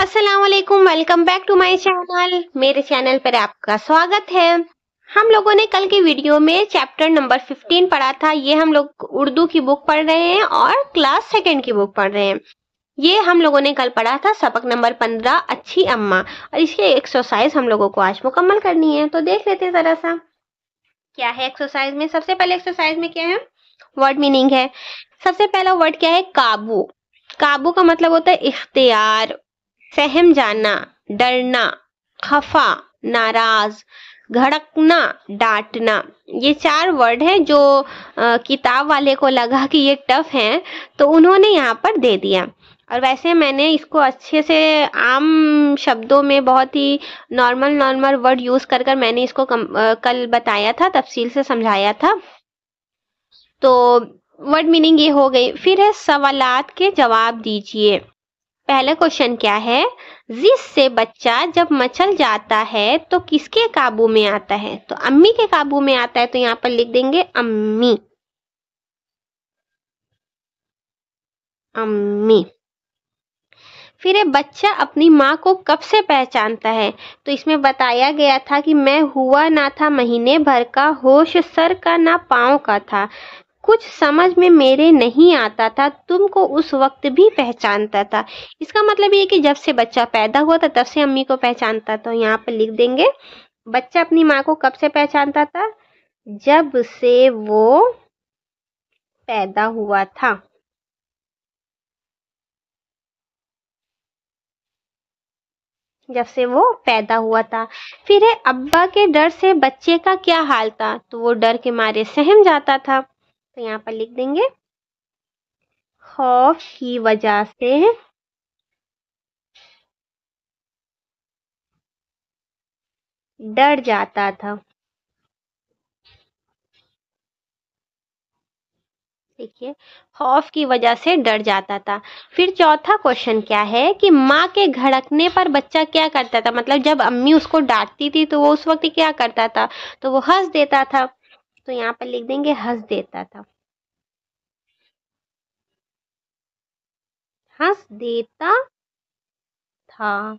अस्सलामुअलैकुम, welcome back to my channel. मेरे channel पर आपका स्वागत है। हम लोगों ने कल की वीडियो में चैप्टर नंबर 15 पढ़ा था। ये हम लोग उर्दू की बुक पढ़ रहे हैं और क्लास सेकंड की बुक पढ़ रहे हैं। ये हम लोगों ने कल पढ़ा था सबक नंबर 15 अच्छी अम्मा, और इसकी एक्सरसाइज हम लोगों को आज मुकम्मल करनी है। तो देख लेते हैं जरा सा क्या है एक्सरसाइज में। सबसे पहले एक्सरसाइज में क्या है, वर्ड मीनिंग है। सबसे पहला वर्ड क्या है, काबू। काबू का मतलब होता है इख्तियार, सहम जाना, डरना, खफा, नाराज, घड़कना, डांटना। ये चार वर्ड हैं जो किताब वाले को लगा कि ये टफ हैं तो उन्होंने यहाँ पर दे दिया। और वैसे मैंने इसको अच्छे से आम शब्दों में बहुत ही नॉर्मल वर्ड यूज़ कर मैंने इसको कल बताया था, तफसील से समझाया था। तो वर्ड मीनिंग ये हो गई। फिर है सवालात के जवाब दीजिए। पहला क्वेश्चन क्या है, जिस से बच्चा जब मचल जाता है तो किसके काबू में आता है। तो अम्मी के काबू में आता है, तो यहाँ पर लिख देंगे अम्मी। अम्मी। फिर ये बच्चा अपनी माँ को कब से पहचानता है, तो इसमें बताया गया था कि मैं हुआ ना था महीने भर का, होश सर का ना पाँव का था, कुछ समझ में मेरे नहीं आता था, तुमको उस वक्त भी पहचानता था। इसका मतलब ये कि जब से बच्चा पैदा हुआ था तब से अम्मी को पहचानता था। यहाँ पर लिख देंगे बच्चा अपनी माँ को कब से पहचानता था, जब से वो पैदा हुआ था। जब से वो पैदा हुआ था। फिर है अब्बा के डर से बच्चे का क्या हाल था, तो वो डर के मारे सहम जाता था। तो यहाँ पर लिख देंगे खौफ की वजह से डर जाता था। देखिए, खौफ की वजह से डर जाता था। फिर चौथा क्वेश्चन क्या है कि माँ के घड़कने पर बच्चा क्या करता था। मतलब जब अम्मी उसको डांटती थी तो वो उस वक्त क्या करता था, तो वो हंस देता था। तो यहाँ पर लिख देंगे हंस देता था। हंस देता था।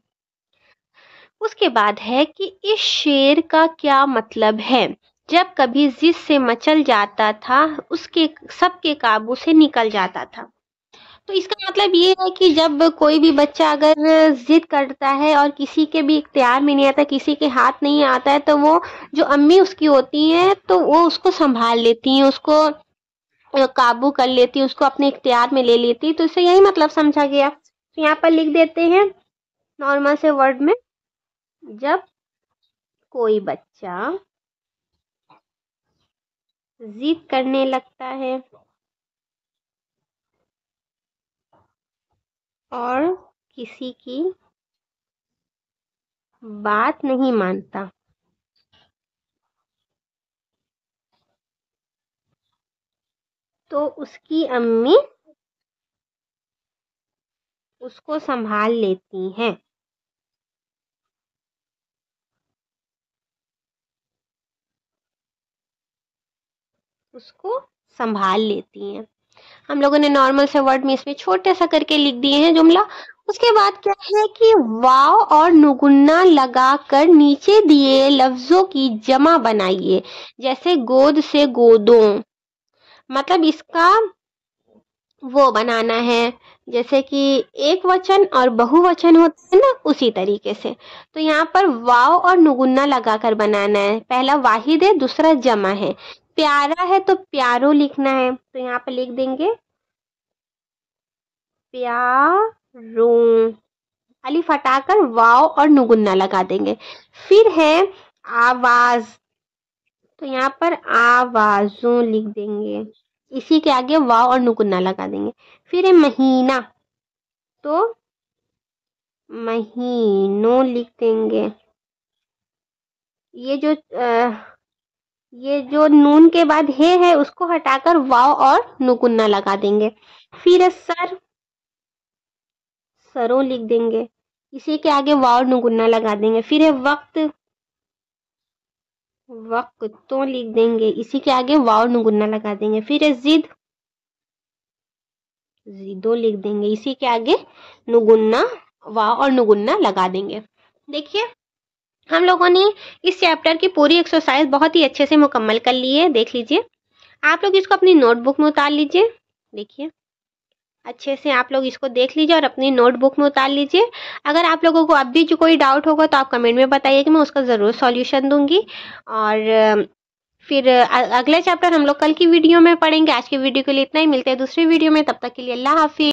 उसके बाद है कि इस शेर का क्या मतलब है, जब कभी जिद से मचल जाता था उसके सबके काबू से निकल जाता था। तो इसका मतलब ये है कि जब कोई भी बच्चा अगर जिद करता है और किसी के भी इख्तियार में नहीं आता, किसी के हाथ नहीं आता है, तो वो जो अम्मी उसकी होती हैं तो वो उसको संभाल लेती हैं, उसको काबू कर लेती हैं, उसको अपने इख्तियार में ले लेती हैं। तो इससे यही मतलब समझा गया। तो यहाँ पर लिख देते हैं नॉर्मल से वर्ड में, जब कोई बच्चा जिद करने लगता है और किसी की बात नहीं मानता। तो उसकी अम्मी उसको संभाल लेती हैं। हम लोगों ने नॉर्मल से वर्ड में इसमें छोटे सा करके लिख दिए हैं जुमला। उसके बाद क्या है कि वाव और नुगुन्ना लगाकर नीचे दिए लफ्जों की जमा बनाइए, जैसे गोद से गोदों। मतलब इसका वो बनाना है जैसे कि एक वचन और बहुवचन होते हैं ना, उसी तरीके से। तो यहाँ पर वाव और नुगुन्ना लगाकर बनाना है। पहला वाहिद है, दूसरा जमा है। प्यारा है तो प्यारो लिखना है। तो यहाँ पर लिख देंगे प्यारो, अलिफ हटाकर वाव और नुगुन्ना लगा देंगे। फिर है आवाज, तो यहाँ पर आवाजों लिख देंगे, इसी के आगे वाव और नुगुन्ना लगा देंगे। फिर है महीना, तो महीनों लिख देंगे। ये जो नून के बाद है उसको हटाकर वाव और नुगुन्ना लगा देंगे। फिर है सर, सरों लिख देंगे, इसी के आगे वाव और नुगुन्ना लगा देंगे। फिर है वक्त, वक्तों लिख देंगे, इसी के आगे वाव और नुगुन्ना लगा देंगे। फिर है जिद, जिदों लिख देंगे, इसी के आगे नुगुन्ना वा और नुगुन्ना लगा देंगे। देखिए हम लोगों ने इस चैप्टर की पूरी एक्सरसाइज बहुत ही अच्छे से मुकम्मल कर ली है। देख लीजिए, आप लोग इसको अपनी नोटबुक में उतार लीजिए। देखिए अच्छे से आप लोग इसको देख लीजिए और अपनी नोटबुक में उतार लीजिए। अगर आप लोगों को अब भी जो कोई डाउट होगा तो आप कमेंट में बताइए कि मैं उसका ज़रूर सॉल्यूशन दूंगी। और फिर अगला चैप्टर हम लोग कल की वीडियो में पढ़ेंगे। आज की वीडियो के लिए इतना ही, मिलते हैं दूसरी वीडियो में। तब तक के लिए अल्लाह हाफिज़।